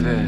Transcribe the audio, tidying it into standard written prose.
never